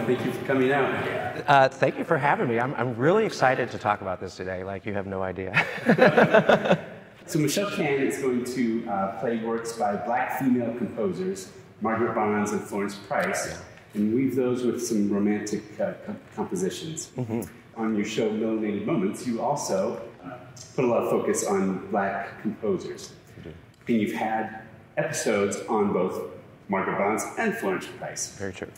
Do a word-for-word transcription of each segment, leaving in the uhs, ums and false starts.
Baldwin. Thank you for coming out. Uh, thank you for having me. I'm, I'm really excited to talk about this today, like you have no idea. So Michelle Cann is going to uh, play works by black female composers, Margaret Bonds and Florence Price, yeah. and weave those with some romantic uh, co compositions. Mm-hmm. On your show, Melanated Moments, you also uh, put a lot of focus on black composers. Mm-hmm. And you've had episodes on both Margaret Bonds and Florence Price. Very true.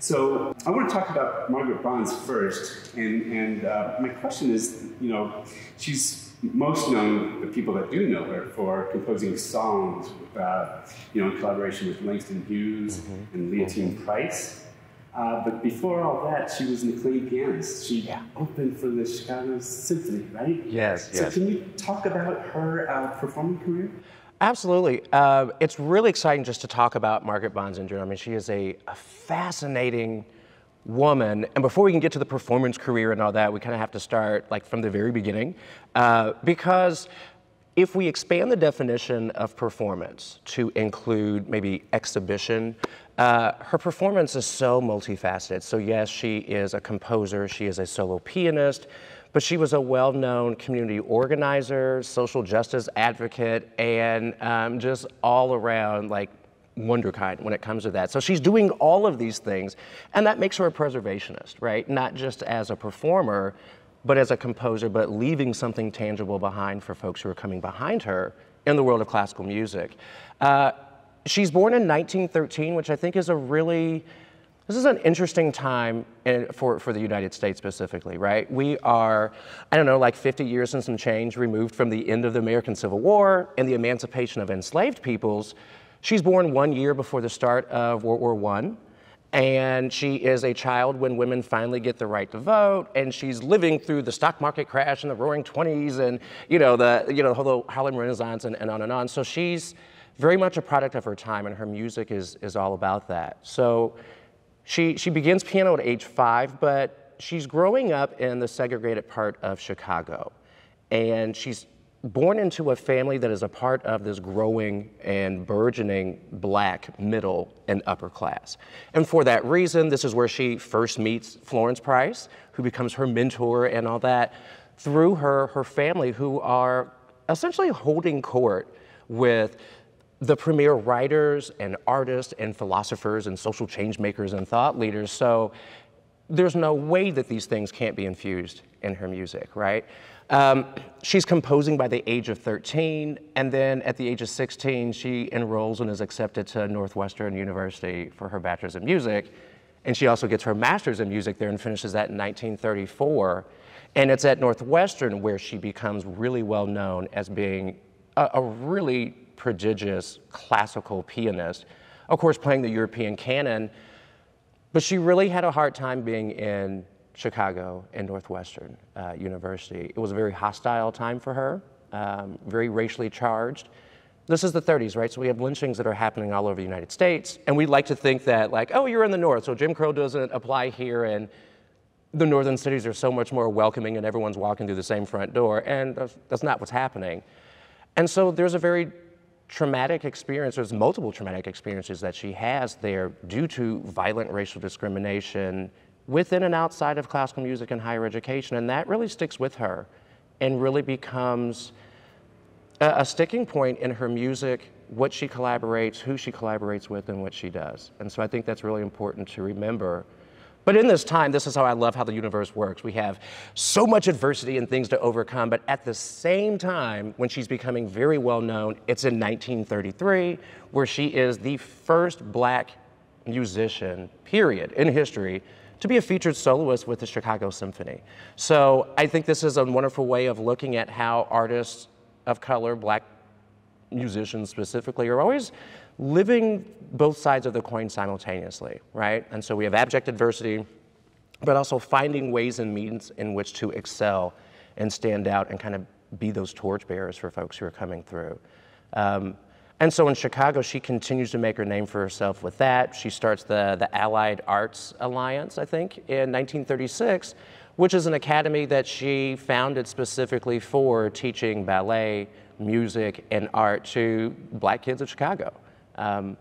So I want to talk about Margaret Bonds first, and, and uh, my question is, you know, she's most known, the people that do know her, for composing songs, uh, you know, in collaboration with Langston Hughes mm-hmm. and Leontine mm-hmm. Price. Uh, but before all that, she was an acclaimed pianist. She yeah. opened for the Chicago Symphony, right? Yes, so yes. So can you talk about her uh, performing career? Absolutely. Uh, it's really exciting just to talk about Margaret Bonds in general. I mean, she is a, a fascinating woman. And before we can get to the performance career and all that, we kind of have to start like from the very beginning. Uh, because if we expand the definition of performance to include maybe exhibition, uh, her performance is so multifaceted. So yes, she is a composer, she is a solo pianist, but she was a well-known community organizer, social justice advocate, and um, just all around like wonderkind when it comes to that. So she's doing all of these things, and that makes her a preservationist, right? Not just as a performer, but as a composer, but leaving something tangible behind for folks who are coming behind her in the world of classical music. Uh, she's born in nineteen thirteen, which I think is a really, this is an interesting time in, for, for the United States specifically, right? We are, I don't know, like fifty years and some change removed from the end of the American Civil War and the emancipation of enslaved peoples. She's born one year before the start of World War One, and she is a child when women finally get the right to vote, and she's living through the stock market crash in the roaring twenties and, you know, the, you know, the Harlem Renaissance and, and on and on. So she's very much a product of her time, and her music is, is all about that. So She, she begins piano at age five, but she's growing up in the segregated part of Chicago. And she's born into a family that is a part of this growing and burgeoning black middle and upper class. And for that reason, this is where she first meets Florence Price, who becomes her mentor and all that, through her, her family, who are essentially holding court with the premier writers and artists and philosophers and social change makers and thought leaders. So there's no way that these things can't be infused in her music, right? Um, she's composing by the age of thirteen, and then at the age of sixteen, she enrolls and is accepted to Northwestern University for her bachelor's in music. And she also gets her master's in music there and finishes that in nineteen thirty-four. And it's at Northwestern where she becomes really well known as being a, a really prodigious classical pianist, of course playing the European canon, but she really had a hard time being in Chicago and Northwestern uh, University. It was a very hostile time for her, um, very racially charged. This is the thirties, right? So we have lynchings that are happening all over the United States, and we like to think that like, oh, you're in the North, so Jim Crow doesn't apply here, and the northern cities are so much more welcoming and everyone's walking through the same front door, and that's, that's not what's happening. And so there's a very traumatic experience, there's multiple traumatic experiences that she has there due to violent racial discrimination within and outside of classical music and higher education, and that really sticks with her and really becomes a, a sticking point in her music, what she collaborates, who she collaborates with, and what she does. And so I think that's really important to remember. But in this time, this is how I love how the universe works. We have so much adversity and things to overcome, but at the same time, when she's becoming very well known, it's in nineteen thirty-three, where she is the first black musician, period, in history, to be a featured soloist with the Chicago Symphony. So I think this is a wonderful way of looking at how artists of color, black musicians specifically, are always living both sides of the coin simultaneously, right? And so we have abject adversity, but also finding ways and means in which to excel and stand out and kind of be those torchbearers for folks who are coming through. Um, and so in Chicago, she continues to make her name for herself with that. She starts the, the Allied Arts Alliance, I think, in nineteen thirty-six, which is an academy that she founded specifically for teaching ballet, music, and art to black kids of Chicago. Um,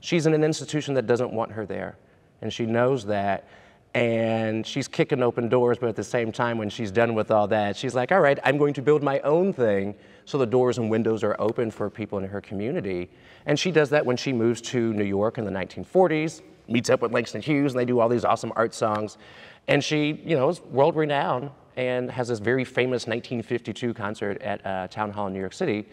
she's in an institution that doesn't want her there, and she knows that, and she's kicking open doors, but at the same time, when she's done with all that, she's like, all right, I'm going to build my own thing, so the doors and windows are open for people in her community. And she does that when she moves to New York in the nineteen forties, meets up with Langston Hughes, and they do all these awesome art songs. And she, you know, is world renowned and has this very famous nineteen fifty-two concert at uh, Town Hall in New York City,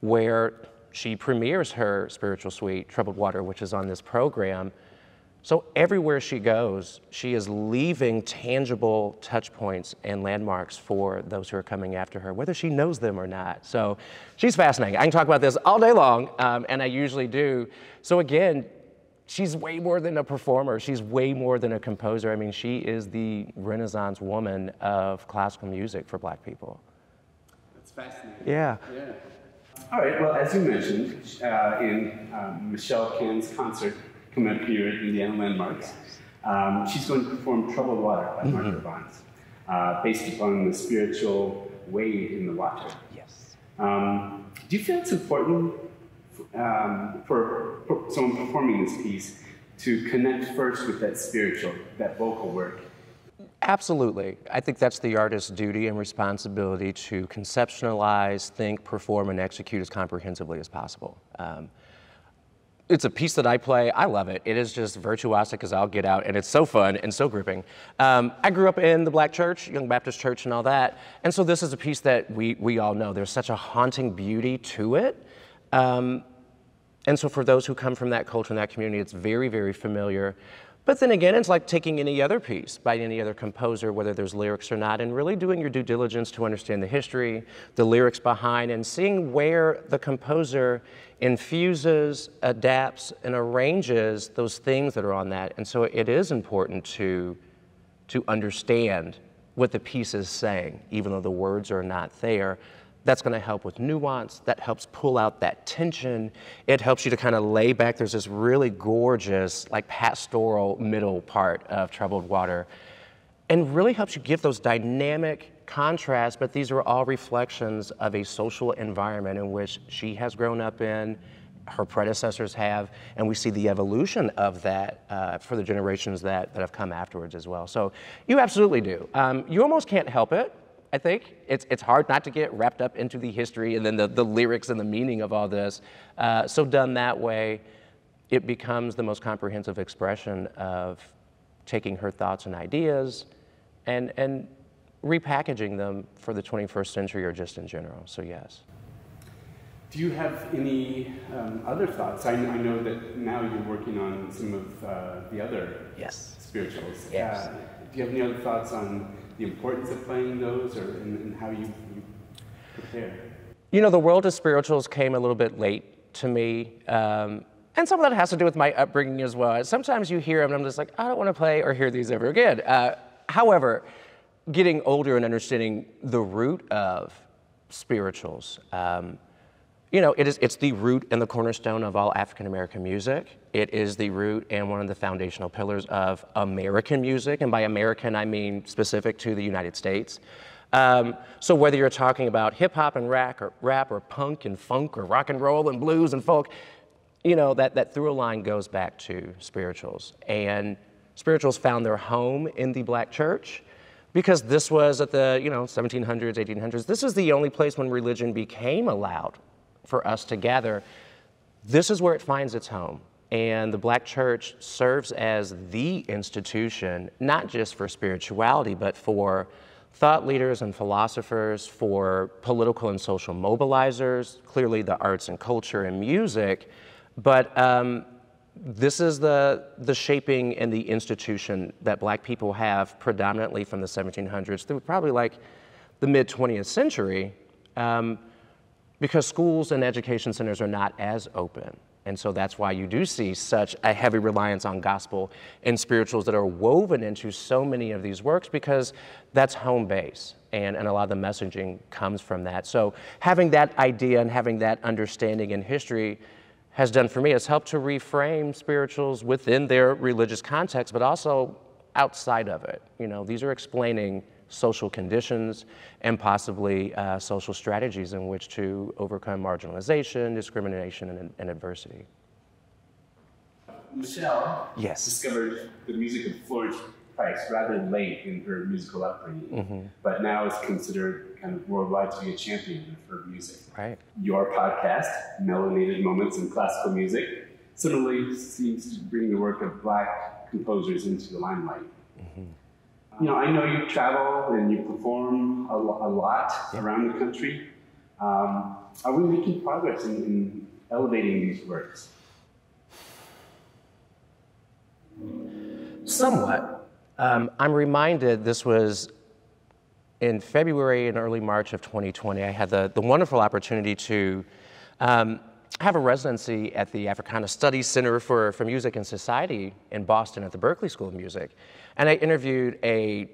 where she premieres her spiritual suite, Troubled Water, which is on this program. So everywhere she goes, she is leaving tangible touch points and landmarks for those who are coming after her, whether she knows them or not. So she's fascinating. I can talk about this all day long, um, and I usually do. So again, she's way more than a performer. She's way more than a composer. I mean, she is the Renaissance woman of classical music for Black people. That's fascinating. Yeah. Yeah. All right, well, as you mentioned, uh, in um, Michelle Cann's concert coming up here at Indiana Landmarks, um, she's going to perform Troubled Water by mm-hmm. Margaret Bonds, uh, based upon the spiritual Wade in the Water. Yes. Um, do you feel it's important um, for, for someone performing this piece to connect first with that spiritual, that vocal work? Absolutely. I think that's the artist's duty and responsibility to conceptualize, think, perform, and execute as comprehensively as possible. Um, it's a piece that I play. I love it. It is just virtuosic as I'll get out, and it's so fun and so gripping. Um, I grew up in the Black church, Young Baptist church and all that, and so this is a piece that we, we all know. There's such a haunting beauty to it. Um, and so for those who come from that culture and that community, it's very, very familiar. But then again, it's like taking any other piece by any other composer, whether there's lyrics or not, and really doing your due diligence to understand the history, the lyrics behind, and seeing where the composer infuses, adapts, and arranges those things that are on that. And so it is important to, to understand what the piece is saying, even though the words are not there. That's going to help with nuance. That helps pull out that tension. It helps you to kind of lay back. There's this really gorgeous, like pastoral middle part of Troubled Water, and really helps you give those dynamic contrasts. But these are all reflections of a social environment in which she has grown up in, her predecessors have, and we see the evolution of that uh, for the generations that, that have come afterwards as well. So you absolutely do. Um, you almost can't help it. I think it's, it's hard not to get wrapped up into the history and then the, the lyrics and the meaning of all this. Uh, so done that way, it becomes the most comprehensive expression of taking her thoughts and ideas and, and repackaging them for the twenty-first century or just in general, so yes. Do you have any um, other thoughts? I, I know that now you're working on some of uh, the other yes. spirituals. Yes. Uh, do you have any other thoughts on the importance of playing those, or and, and how you, you prepare? You know, the world of spirituals came a little bit late to me, um, and some of that has to do with my upbringing as well. Sometimes you hear them, and I'm just like, I don't want to play or hear these ever again. Uh, however, getting older and understanding the root of spirituals, um, you know, it is, it's the root and the cornerstone of all African-American music. It is the root and one of the foundational pillars of American music. And by American, I mean specific to the United States. Um, so whether you're talking about hip hop and rap or, rap or punk and funk or rock and roll and blues and folk, you know, that, that through line goes back to spirituals. And spirituals found their home in the Black church, because this was at the, you know, seventeen hundreds, eighteen hundreds. This is the only place when religion became allowed for us to gather. This is where it finds its home. And the Black church serves as the institution, not just for spirituality, but for thought leaders and philosophers, for political and social mobilizers, clearly the arts and culture and music. But um, this is the, the shaping and the institution that Black people have predominantly from the seventeen hundreds through probably like the mid twentieth century. Um, because schools and education centers are not as open. And so that's why you do see such a heavy reliance on gospel and spirituals that are woven into so many of these works, because that's home base, and, and a lot of the messaging comes from that. So having that idea and having that understanding in history has done for me, it's helped to reframe spirituals within their religious context, but also outside of it. You know, these are explaining social conditions and possibly uh, social strategies in which to overcome marginalization, discrimination, and, and adversity. Michelle yes. discovered the music of Florence Price, rather late in her musical upbringing, mm-hmm. but now is considered kind of worldwide to be a champion of her music. Right. Your podcast, Melanated Moments in Classical Music, similarly seems to bring the work of Black composers into the limelight. Mm-hmm. You know, I know you travel and you perform a, a lot yeah. around the country. Um, are we making progress in, in elevating these works? Somewhat. Um, I'm reminded this was in February and early March of twenty twenty. I had the, the wonderful opportunity to um, have a residency at the Africana Studies Center for, for Music and Society in Boston at the Berklee School of Music. And I interviewed a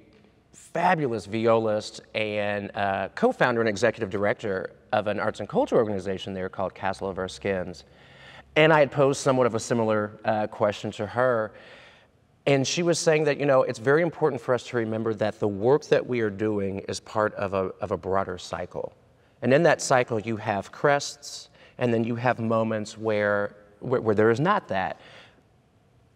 fabulous violist and uh, co-founder and executive director of an arts and culture organization there called Castle of Our Skins. And I had posed somewhat of a similar uh, question to her. And she was saying that, you know, it's very important for us to remember that the work that we are doing is part of a, of a broader cycle. And in that cycle, you have crests, and then you have moments where, where, where there is not that.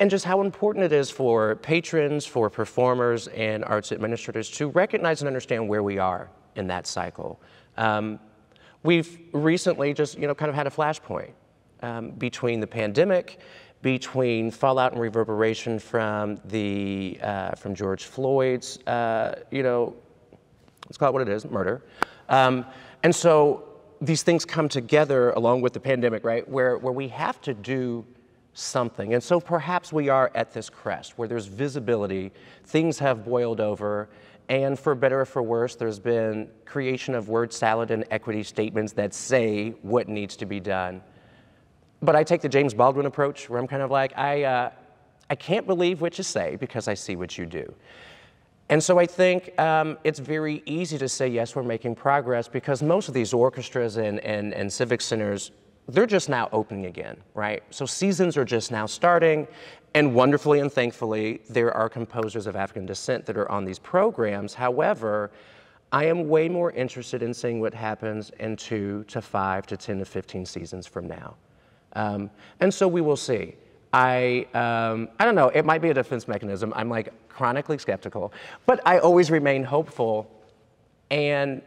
And just how important it is for patrons, for performers, and arts administrators to recognize and understand where we are in that cycle. Um, we've recently just, you know, kind of had a flashpoint um, between the pandemic, between fallout and reverberation from the uh, from George Floyd's, uh, you know, let's call it what it is, murder. Um, and so these things come together along with the pandemic, right, where, where we have to do something. And so perhaps we are at this crest where there's visibility, things have boiled over, and for better or for worse, there's been creation of word salad and equity statements that say what needs to be done. But I take the James Baldwin approach where I'm kind of like, I, uh, I can't believe what you say because I see what you do. And so I think um, it's very easy to say, yes, we're making progress because most of these orchestras and, and, and civic centers, they're just now opening again, right? So seasons are just now starting, and wonderfully and thankfully, there are composers of African descent that are on these programs. However, I am way more interested in seeing what happens in two to five to ten to fifteen seasons from now. Um, and so we will see. I, um, I don't know, it might be a defense mechanism. I'm like chronically skeptical, but I always remain hopeful. And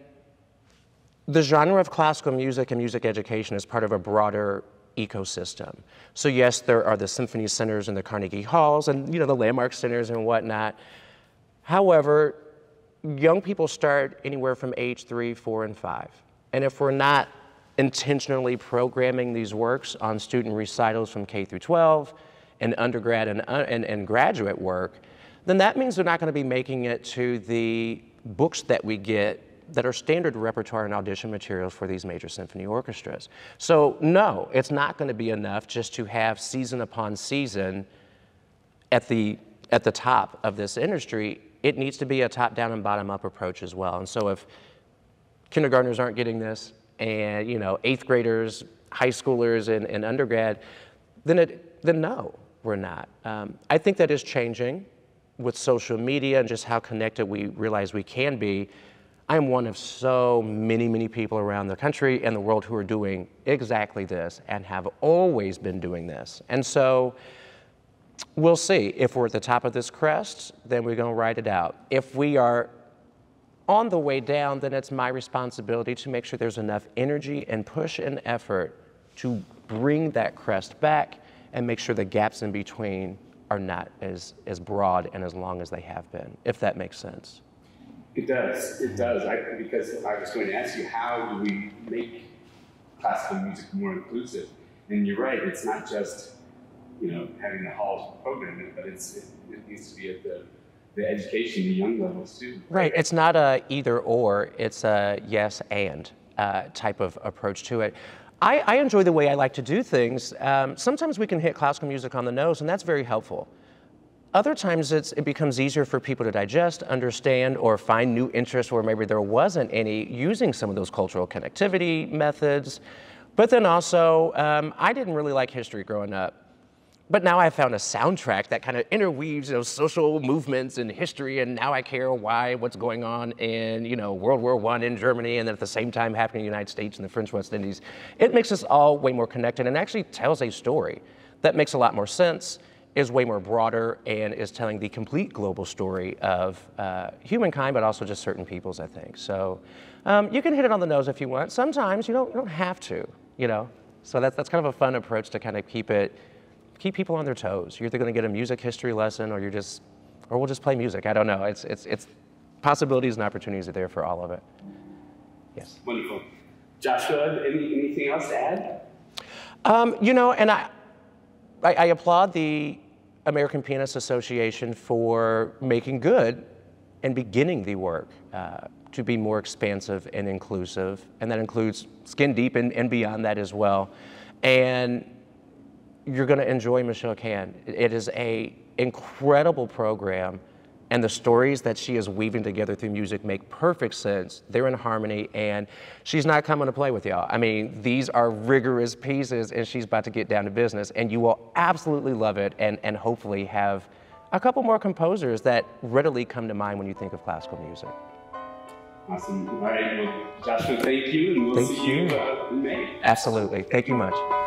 the genre of classical music and music education is part of a broader ecosystem. So yes, there are the symphony centers and the Carnegie Halls and, you know, the Landmark centers and whatnot. However, young people start anywhere from age three, four, and five. And if we're not intentionally programming these works on student recitals from K through twelve and undergrad and, uh, and, and graduate work, then that means they're not going to be making it to the books that we get that are standard repertoire and audition materials for these major symphony orchestras. So no, it's not going to be enough just to have season upon season at the, at the top of this industry. It needs to be a top-down and bottom-up approach as well. And so if kindergartners aren't getting this, and, you know, eighth graders, high schoolers, and, and undergrad, then, it, then no, we're not. Um, I think that is changing with social media and just how connected we realize we can be. I'm one of so many, many people around the country and the world who are doing exactly this and have always been doing this. And so we'll see. If we're at the top of this crest, then we're gonna ride it out. If we are on the way down, then it's my responsibility to make sure there's enough energy and push and effort to bring that crest back and make sure the gaps in between are not as, as broad and as long as they have been, if that makes sense. It does, it does, I, because I was going to ask you, how do we make classical music more inclusive? And you're right, it's not just, you know, having the halls program, but it's, it, it needs to be at the the education, the young levels too. Right, it's not a either or, it's a yes and uh, type of approach to it. I, I enjoy the way I like to do things. Um, sometimes we can hit classical music on the nose and that's very helpful. Other times it's, it becomes easier for people to digest, understand, or find new interests where maybe there wasn't any using some of those cultural connectivity methods. But then also, um, I didn't really like history growing up. But now I found a soundtrack that kind of interweaves, you know, social movements and history, and now I care why, what's going on in, you know, World War One in Germany, and then at the same time happening in the United States and the French West Indies. It makes us all way more connected and actually tells a story that makes a lot more sense is way more broader and is telling the complete global story of uh, humankind, but also just certain peoples, I think. So um, you can hit it on the nose if you want. Sometimes you don't, you don't have to, you know. So that's, that's kind of a fun approach to kind of keep it, keep people on their toes. You're either gonna get a music history lesson or you're just, or we'll just play music. I don't know, it's, it's, it's possibilities and opportunities are there for all of it. Yes. Wonderful. Joshua, any, anything else to add? Um, you know, and I, I, I applaud the American Pianists Association for making good and beginning the work uh, to be more expansive and inclusive, and that includes skin deep and, and beyond that as well. And you're going to enjoy Michelle Cann. It is a incredible program, and the stories that she is weaving together through music make perfect sense. They're in harmony, and she's not coming to play with y'all. I mean, these are rigorous pieces, and she's about to get down to business, and you will absolutely love it, and, and hopefully have a couple more composers that readily come to mind when you think of classical music. Awesome. All right, well, Joshua, thank you, and we'll thank see you, you uh, in May. Absolutely. Thank you much.